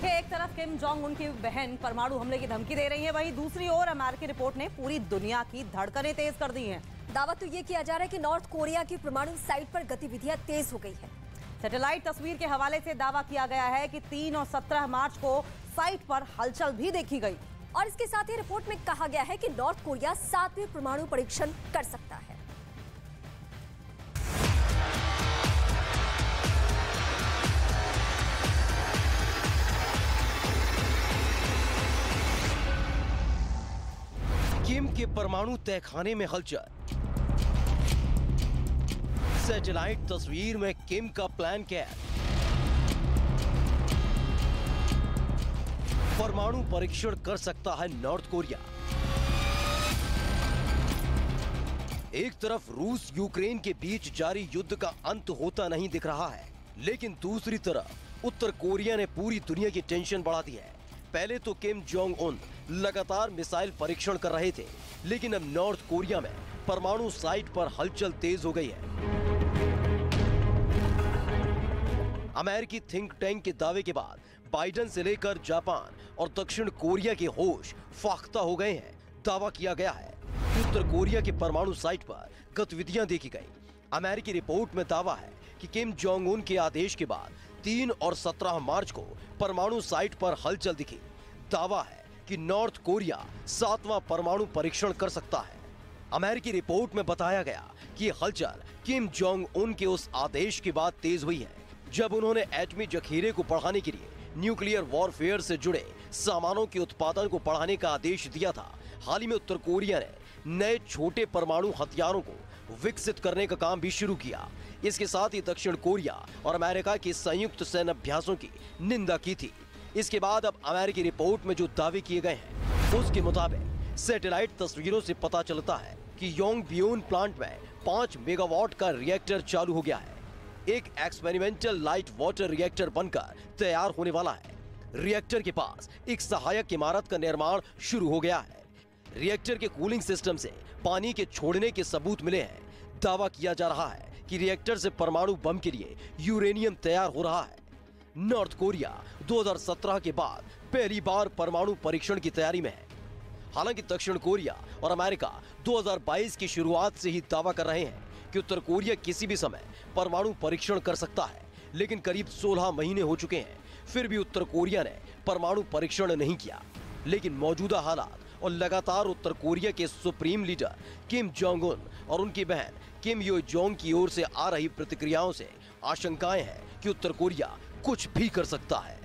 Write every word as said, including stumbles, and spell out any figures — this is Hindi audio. देखिए, एक तरफ किम जोंग उन की बहन परमाणु हमले की धमकी दे रही है, वहीं दूसरी ओर अमेरिकी रिपोर्ट ने पूरी दुनिया की धड़कनें तेज कर दी हैं। दावा तो ये किया जा रहा है कि नॉर्थ कोरिया की परमाणु साइट पर गतिविधियां तेज हो गई है। सैटेलाइट तस्वीर के हवाले से दावा किया गया है कि तीन और सत्रह मार्च को साइट पर हलचल भी देखी गई। और इसके साथ ही रिपोर्ट में कहा गया है कि नॉर्थ कोरिया सातवें परमाणु परीक्षण कर सकता है। किम के परमाणु तहखाने में हलचल। सैटेलाइट तस्वीर में किम का प्लान कैद। परमाणु परीक्षण कर सकता है नॉर्थ कोरिया। एक तरफ रूस यूक्रेन के बीच जारी युद्ध का अंत होता नहीं दिख रहा है, लेकिन दूसरी तरफ उत्तर कोरिया ने पूरी दुनिया की टेंशन बढ़ा दी है। पहले तो किम जोंग उन लगातार मिसाइल परीक्षण कर रहे थे, लेकिन अब नॉर्थ कोरिया में परमाणु साइट पर हलचल तेज हो गई है। अमेरिकी थिंक टैंक के दावे के बाद बाइडन से लेकर जापान और दक्षिण कोरिया के होश फाख्ता हो गए हैं। दावा किया गया है उत्तर कोरिया के परमाणु साइट पर गतिविधियां देखी गई। अमेरिकी रिपोर्ट में दावा है कि किम जोंग उन के आदेश के बाद तीन और सत्रह मार्च को परमाणु साइट पर हलचल दिखी। दावा है कि नॉर्थ कोरिया सातवां परमाणु परीक्षण कर सकता है। अमेरिकी रिपोर्ट में बताया गया कि हलचल किम जोंग उन के उस आदेश के बाद तेज हुई है, जब उन्होंने एटमी जखीरे को बढ़ाने के लिए न्यूक्लियर वॉरफेयर से जुड़े सामानों के उत्पादन को बढ़ाने का आदेश दिया था। हाल ही में उत्तर कोरिया ने नए छोटे परमाणु हथियारों को विकसित करने का काम भी शुरू किया। इसके साथ ही दक्षिण कोरिया और अमेरिका के संयुक्त सैन्य अभ्यासों की निंदा की थी। इसके बाद अब अमेरिकी रिपोर्ट में जो दावे किए गए हैं, उसके मुताबिक सैटेलाइट तस्वीरों से पता चलता है कि योंगब्योन प्लांट में पाँच मेगावाट का रिएक्टर चालू हो गया है। एक एक्सपेरिमेंटल लाइट वाटर रिएक्टर बनकर तैयार होने वाला है। रिएक्टर के पास एक सहायक इमारत का निर्माण शुरू हो गया है। रिएक्टर के कूलिंग सिस्टम से पानी के छोड़ने के सबूत मिले हैं। दावा किया जा रहा है कि रिएक्टर से परमाणु बम के लिए यूरेनियम तैयार हो रहा है। नॉर्थ कोरिया दो हज़ार सत्रह के बाद पहली बार परमाणु परीक्षण की तैयारी में है। हालांकि दक्षिण कोरिया और अमेरिका दो हज़ार बाईस की शुरुआत से ही दावा कर रहे हैं कि उत्तर कोरिया किसी भी समय परमाणु परीक्षण कर सकता है, लेकिन करीब सोलह महीने हो चुके हैं, फिर भी उत्तर कोरिया ने परमाणु परीक्षण नहीं किया। लेकिन मौजूदा हालात और लगातार उत्तर कोरिया के supreme leader Kim Jong Un और उनकी बहन किम यो जोंग की ओर से आ रही प्रतिक्रियाओं से आशंकाएं हैं कि उत्तर कोरिया कुछ भी कर सकता है।